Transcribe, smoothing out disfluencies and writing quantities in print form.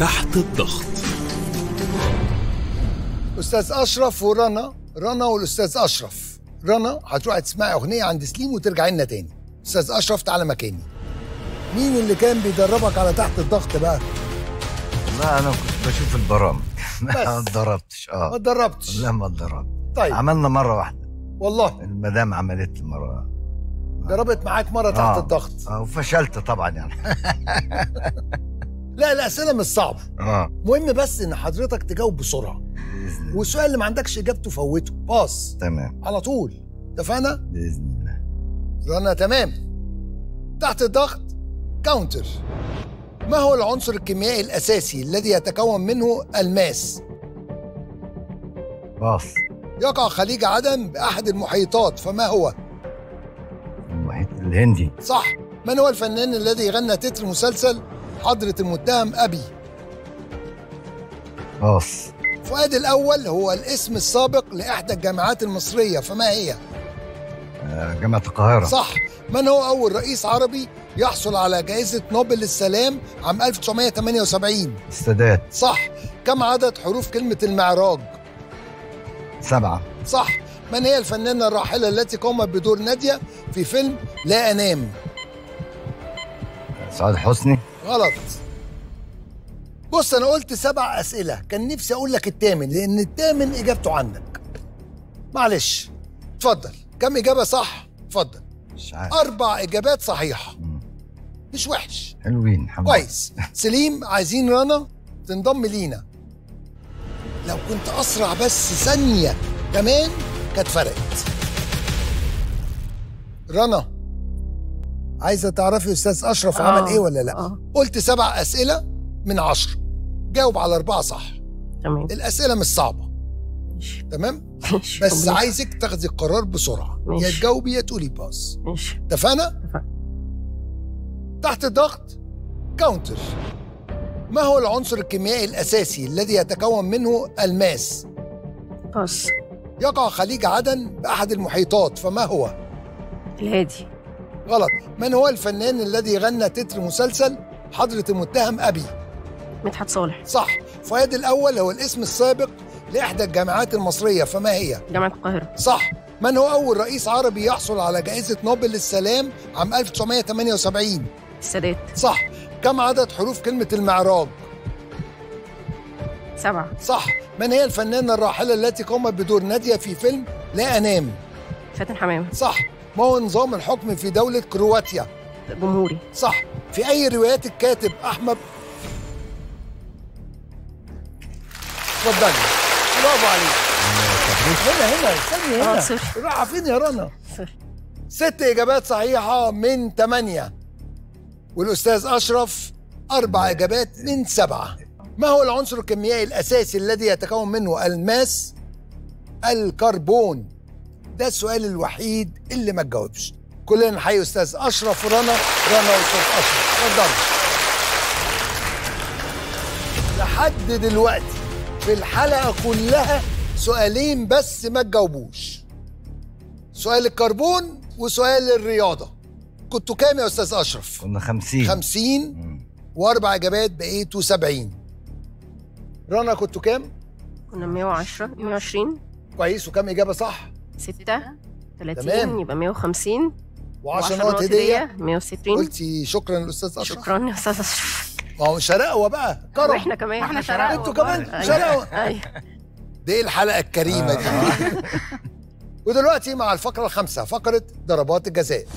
تحت الضغط. أستاذ أشرف ورنا، رنا والأستاذ أشرف. رنا هتروحي تسمعي أغنية عند سليم وترجعي لنا تاني. أستاذ أشرف تعالى مكاني. مين اللي كان بيدربك على تحت الضغط بقى؟ لا أنا كنت بشوف البرامج. ما اتدربتش. ما اتدربتش. لا ما اتدربت. طيب عملنا مرة واحدة. والله المدام عملت لي مرة. جربت معاك مرة تحت الضغط. وفشلت طبعا يعني. لا الأسئلة مش صعبة. مهم بس إن حضرتك تجاوب بسرعة. بإذن الله. والسؤال اللي ما عندكش إجابته فوته، باص. تمام. على طول، اتفقنا؟ بإذن الله. رنا تمام. تحت الضغط كاونتر. ما هو العنصر الكيميائي الأساسي الذي يتكون منه الماس؟ باص. يقع خليج عدن بأحد المحيطات، فما هو؟ المحيط الهندي. صح. من هو الفنان الذي غنى تتر مسلسل حضرة المتهم أبي؟ باص. فؤاد الأول هو الاسم السابق لإحدى الجامعات المصرية، فما هي؟ جامعة القاهرة. صح. من هو أول رئيس عربي يحصل على جائزة نوبل للسلام عام 1978؟ السادات. صح. كم عدد حروف كلمة المعراج؟ 7. صح. من هي الفنانة الراحلة التي قامت بدور نادية في فيلم لا أنام؟ سعاد حسني. غلط. بص أنا قلت 7 أسئلة، كان نفسي أقول لك الثامن لأن الثامن إجابته عندك. معلش. اتفضل. كم إجابة صح؟ اتفضل. مش عارف. 4 إجابات صحيحة. مش وحش. حلوين الحمد لله. كويس. سليم عايزين رنا تنضم لينا. لو كنت أسرع بس ثانية كمان كانت فرقت. رنا عايزة تعرفي أستاذ أشرف عمل إيه ولا لأ؟ قلت 7 أسئلة من 10، جاوب على 4 صح. تمام. الأسئلة مش صعبة. ماشي. تمام؟ ماشي. بس عايزك تاخدي القرار بسرعة، يا تجاوبي يا تقولي باص. ماشي. اتفقنا؟ اتفقنا. تحت الضغط كاونتر. ما هو العنصر الكيميائي الأساسي الذي يتكون منه الماس؟ باص. يقع خليج عدن بأحد المحيطات، فما هو؟ الهادي. غلط. من هو الفنان الذي غنى تتر مسلسل حضرة المتهم أبي؟ مدحت صالح. صح. فؤاد الأول هو الاسم السابق لإحدى الجامعات المصرية، فما هي؟ جامعة القاهرة. صح. من هو أول رئيس عربي يحصل على جائزة نوبل للسلام عام 1978؟ السادات. صح. كم عدد حروف كلمة المعراج؟ 7. صح. من هي الفنانة الراحلة التي قامت بدور نادية في فيلم لا أنام؟ فاتن حمامة. صح. ما هو نظام الحكم في دولة كرواتيا؟ جمهوري. صح. في أي روايات الكاتب أحمد؟ اتفضلي. برافو عليك. هنا استني هنا. رايحة فين يا رنا؟ 6 إجابات صحيحة من 8. والأستاذ أشرف 4 إجابات من 7. ما هو العنصر الكيميائي الأساسي الذي يتكون منه الماس؟ الكربون. ده السؤال الوحيد اللي ما تجاوبش. كلنا نحيي أستاذ أشرف ورنا، رنا وأستاذ أشرف. اتفضلوا. لحد دلوقتي في الحلقة كلها سؤالين بس ما تجاوبوش. سؤال الكربون وسؤال الرياضة. كنتوا كام يا أستاذ أشرف؟ كنا 50. 50 و4 إجابات بقيتوا 70. رنا كنتوا كام؟ كنا 120. كويس. وكام إجابة صح؟ 36. يبقى 150 و10 نقط هدية 160. قلتي شكرا للأستاذ أشرف. شكرا يا أستاذ أشرف. ما هو شرقوة بقى، كرم. واحنا كمان. احنا شرقوة. انتوا كمان شرقوة. أيوة. دي ايه الحلقة الكريمة دي. ودلوقتي مع الفقرة الخامسة، فقرة ضربات الجزاء.